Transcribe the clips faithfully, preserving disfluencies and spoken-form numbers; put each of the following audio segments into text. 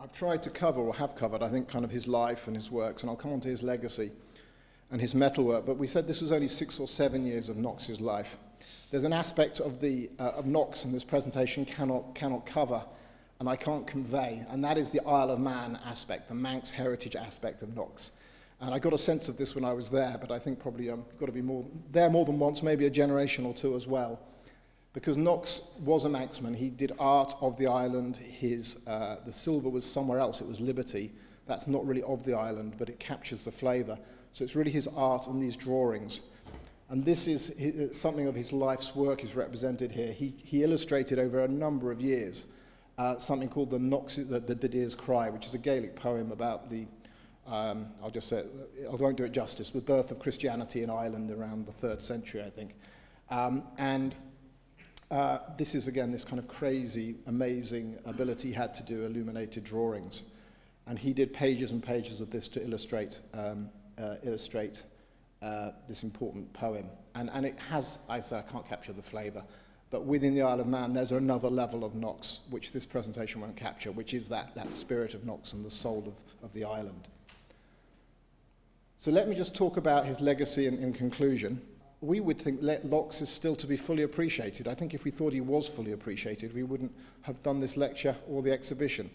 I've tried to cover, or have covered, I think, kind of his life and his works, and I'll come on to his legacy and his metalwork, but we said this was only six or seven years of Knox's life. There's an aspect of, the, uh, of Knox in this presentation cannot, cannot cover, and I can't convey, and that is the Isle of Man aspect, the Manx heritage aspect of Knox. And I got a sense of this when I was there, but I think probably um, got to be more, there more than once, maybe a generation or two as well. Because Knox was a Manxman, he did art of the island, his, uh, the silver was somewhere else, it was Liberty. That's not really of the island, but it captures the flavour. So it's really his art and these drawings. And this is his, something of his life's work is represented here. He, he illustrated over a number of years uh, something called the, Knox, the, the Deer's Cry, which is a Gaelic poem about the, um, I'll just say, it, I won't do it justice, the birth of Christianity in Ireland around the third century, I think. Um, and uh, this is, again, this kind of crazy, amazing ability he had to do illuminated drawings. And he did pages and pages of this to illustrate, um, uh, illustrate uh, this important poem. And, and it has, I say, I can't capture the flavour, but within the Isle of Man, there's another level of Knox, which this presentation won't capture, which is that, that spirit of Knox and the soul of, of the island. So let me just talk about his legacy in, in conclusion. We would think Knox is still to be fully appreciated. I think if we thought he was fully appreciated, we wouldn't have done this lecture or the exhibition.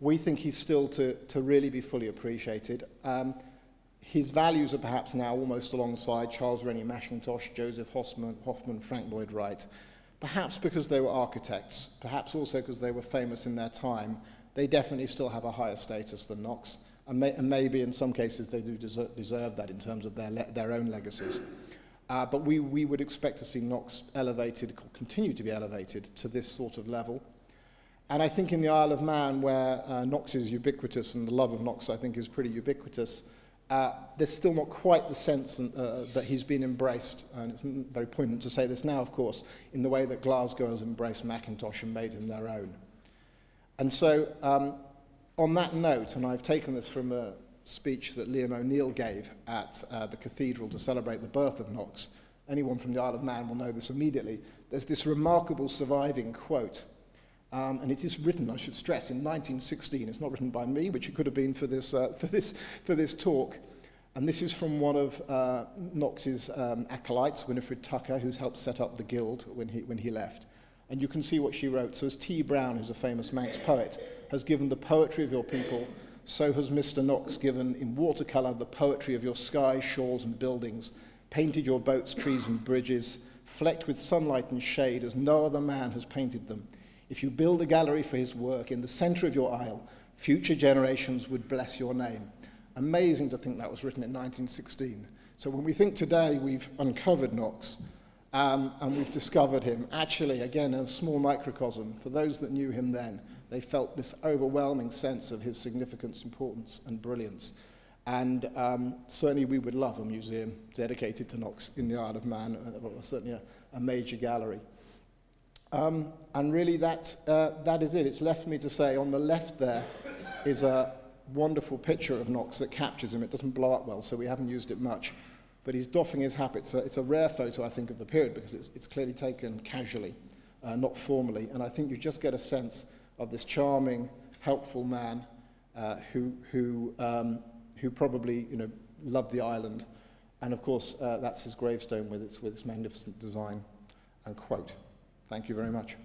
We think he's still to, to really be fully appreciated. Um, his values are perhaps now almost alongside Charles Rennie Mackintosh, Joseph Hoffman, Hoffman, Frank Lloyd Wright. Perhaps because they were architects, perhaps also because they were famous in their time, they definitely still have a higher status than Knox. And, may, and maybe in some cases they do deserve, deserve that in terms of their, le their own legacies. Uh, but we, we would expect to see Knox elevated, continue to be elevated to this sort of level. And I think in the Isle of Man, where uh, Knox is ubiquitous, and the love of Knox, I think, is pretty ubiquitous, uh, there's still not quite the sense in, uh, that he's been embraced, and it's very poignant to say this now, of course, in the way that Glasgow has embraced Mackintosh and made him their own. And so, um, on that note, and I've taken this from a speech that Liam O'Neill gave at uh, the cathedral to celebrate the birth of Knox, anyone from the Isle of Man will know this immediately, there's this remarkable surviving quote. Um, and it is written, I should stress, in nineteen sixteen. It's not written by me, which it could have been for this, uh, for this, for this talk. And this is from one of uh, Knox's um, acolytes, Winifred Tucker, who's helped set up the guild when he, when he left. And you can see what she wrote. So as T. Brown, who's a famous Manx poet, has given the poetry of your people, so has Mister Knox given in watercolour the poetry of your sky, shores and buildings, painted your boats, trees and bridges, flecked with sunlight and shade as no other man has painted them. If you build a gallery for his work in the centre of your isle, future generations would bless your name. Amazing to think that was written in nineteen sixteen. So when we think today we've uncovered Knox um, and we've discovered him, actually, again, in a small microcosm, for those that knew him then, they felt this overwhelming sense of his significance, importance and brilliance. And um, certainly we would love a museum dedicated to Knox in the Isle of Man, or certainly a, a major gallery. Um, and really that, uh, that is it. It's left me to say on the left there is a wonderful picture of Knox that captures him. It doesn't blow up well, so we haven't used it much. But he's doffing his hat. It's a, it's a rare photo, I think, of the period because it's, it's clearly taken casually, uh, not formally. And I think you just get a sense of this charming, helpful man uh, who, who, um, who probably you know, loved the island. And of course, uh, that's his gravestone with its, with its magnificent design and quote. Thank you very much.